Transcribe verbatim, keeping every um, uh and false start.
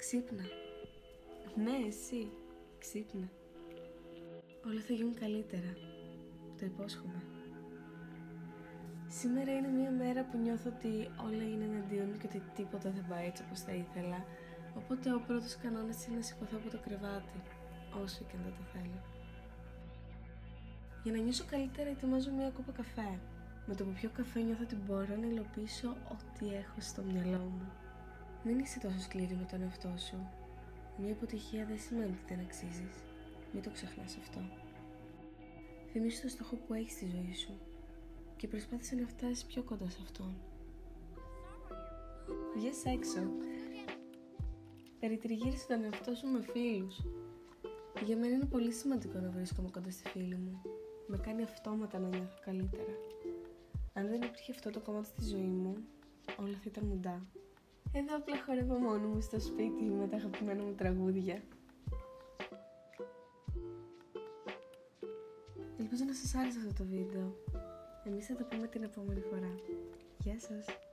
Ξύπνα. Ναι, εσύ. Ξύπνα. Όλα θα γίνουν καλύτερα. Το υπόσχομαι. Σήμερα είναι μια μέρα που νιώθω ότι όλα είναι εναντίον μου και ότι τίποτα δεν πάει έτσι όπως θα ήθελα. Οπότε ο πρώτος κανόνας είναι να σηκωθώ από το κρεβάτι, όσο και αν δεν το θέλω. Για να νιώσω καλύτερα, ετοιμάζω μια κούπα καφέ. Με το που πιω καφέ νιώθω ότι μπορώ να υλοποιήσω ό,τι έχω στο μυαλό μου. Μην είσαι τόσο σκληρή με τον εαυτό σου. Μια αποτυχία δεν σημαίνει ότι δεν αξίζεις. Μην το ξεχνάς αυτό. Θυμήσου το στόχο που έχεις στη ζωή σου και προσπάθησε να φτάσεις πιο κοντά σε αυτόν. Βγες έξω. Περιτριγύρισε τον εαυτό σου με φίλους. Για μένα είναι πολύ σημαντικό να βρίσκομαι κοντά στη φίλη μου. Με κάνει αυτόματα να νιώθω καλύτερα. Αν δεν υπήρχε αυτό το κομμάτι στη ζωή μου, όλα θα ήταν μουντά. Εδώ απλά χορεύω μόνο μου στο σπίτι με τα αγαπημένα μου τραγούδια. Ελπίζω να σας άρεσε αυτό το βίντεο. Εμείς θα τα πούμε την επόμενη φορά. Γεια σας!